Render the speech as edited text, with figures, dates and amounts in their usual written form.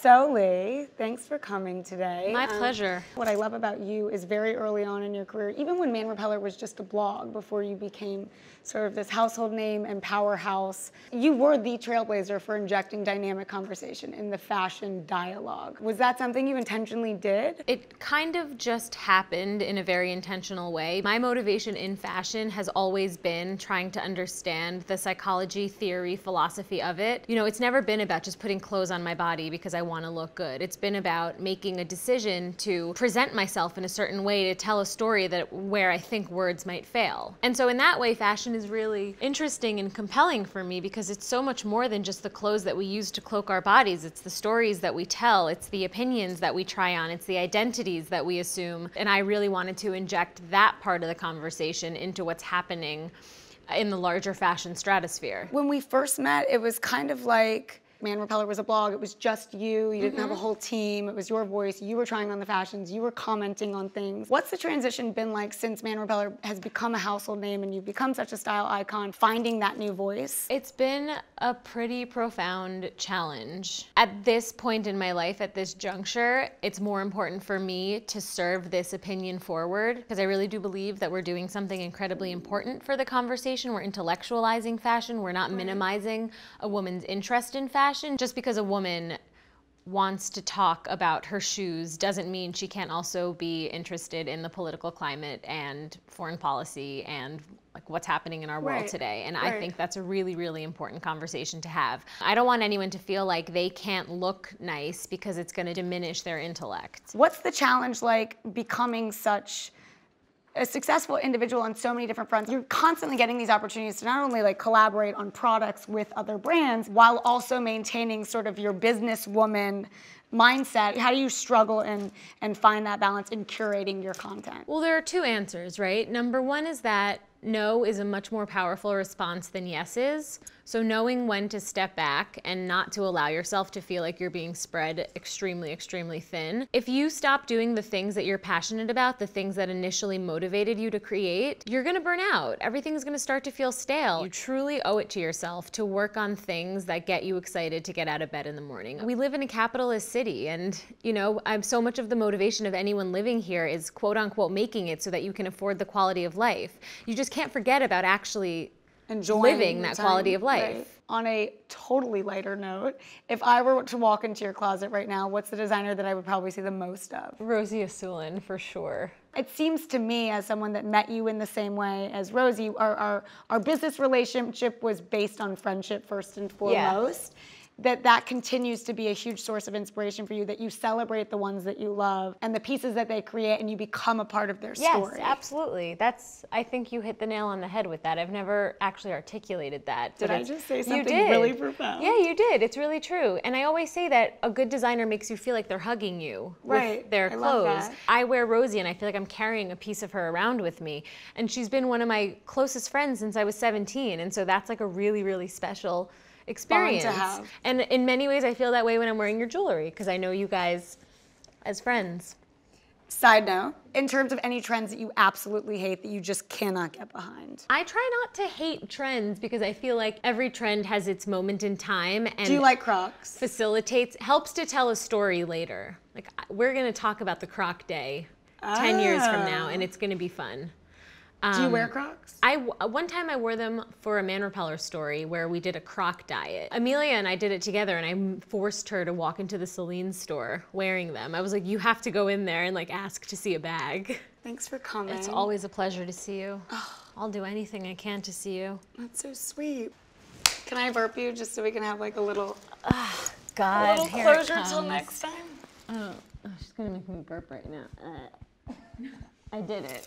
So Leigh, thanks for coming today. My pleasure. What I love about you is very early on in your career, even when Man Repeller was just a blog before you became sort of this household name and powerhouse, you were the trailblazer for injecting dynamic conversation in the fashion dialogue. Was that something you intentionally did? It kind of just happened in a very intentional way. My motivation in fashion has always been trying to understand the psychology, theory, philosophy of it. You know, it's never been about just putting clothes on my body because I want to look good. It's been about making a decision to present myself in a certain way to tell a story that where I think words might fail. And so in that way, fashion is really interesting and compelling for me because it's so much more than just the clothes that we use to cloak our bodies. It's the stories that we tell. It's the opinions that we try on. It's the identities that we assume. And I really wanted to inject that part of the conversation into what's happening in the larger fashion stratosphere. When we first met, it was kind of like Man Repeller was a blog, it was just you, you didn't have a whole team, it was your voice, you were trying on the fashions, you were commenting on things. What's the transition been like since Man Repeller has become a household name and you've become such a style icon, finding that new voice? It's been a pretty profound challenge. At this point in my life, at this juncture, it's more important for me to serve this opinion forward because I really do believe that we're doing something incredibly important for the conversation. We're intellectualizing fashion, we're not minimizing a woman's interest in fashion. Just because a woman wants to talk about her shoes doesn't mean she can't also be interested in the political climate and foreign policy and like what's happening in our world today. And I think that's a really, really important conversation to have. I don't want anyone to feel like they can't look nice because it's going to diminish their intellect. What's the challenge like becoming such a successful individual on so many different fronts? You're constantly getting these opportunities to not only like collaborate on products with other brands, while also maintaining sort of your businesswoman mindset. How do you struggle and find that balance in curating your content? Well, there are two answers, right? Number one is that no is a much more powerful response than yes is. So knowing when to step back and not to allow yourself to feel like you're being spread extremely, extremely thin. If you stop doing the things that you're passionate about, the things that initially motivated you to create, you're gonna burn out. Everything's gonna start to feel stale. You truly owe it to yourself to work on things that get you excited to get out of bed in the morning. We live in a capitalist city and, you know, so much of the motivation of anyone living here is quote unquote making it so that you can afford the quality of life. You just can't forget about actually living that quality of life. Right. On a totally lighter note, if I were to walk into your closet right now, what's the designer that I would probably see the most of? Rosie Assoulin, for sure. It seems to me, as someone that met you in the same way as Rosie, our business relationship was based on friendship first and foremost. Yeah. That continues to be a huge source of inspiration for you, that you celebrate the ones that you love and the pieces that they create and you become a part of their story. Yes, absolutely. That's, I think you hit the nail on the head with that. I've never actually articulated that. Did I just say something really profound? Yeah, you did. It's really true. And I always say that a good designer makes you feel like they're hugging you with their clothes. I wear Rosie and I feel like I'm carrying a piece of her around with me. And she's been one of my closest friends since I was 17. And so that's like a really, really special experience. To have. And in many ways I feel that way when I'm wearing your jewelry because I know you guys as friends. Side note, in terms of any trends that you absolutely hate that you just cannot get behind. I try not to hate trends because I feel like every trend has its moment in time and do you like Crocs? Helps to tell a story later. Like we're gonna talk about the Croc day 10 years from now and it's gonna be fun. Do you wear Crocs? One time I wore them for a Man Repeller story where we did a Croc diet. Amelia and I did it together and I forced her to walk into the Celine store wearing them. I was like, you have to go in there and like ask to see a bag. Thanks for coming. It's always a pleasure to see you. I'll do anything I can to see you. That's so sweet. Can I burp you just so we can have like a little, a little closure till next time? Oh, she's gonna make me burp right now. I did it.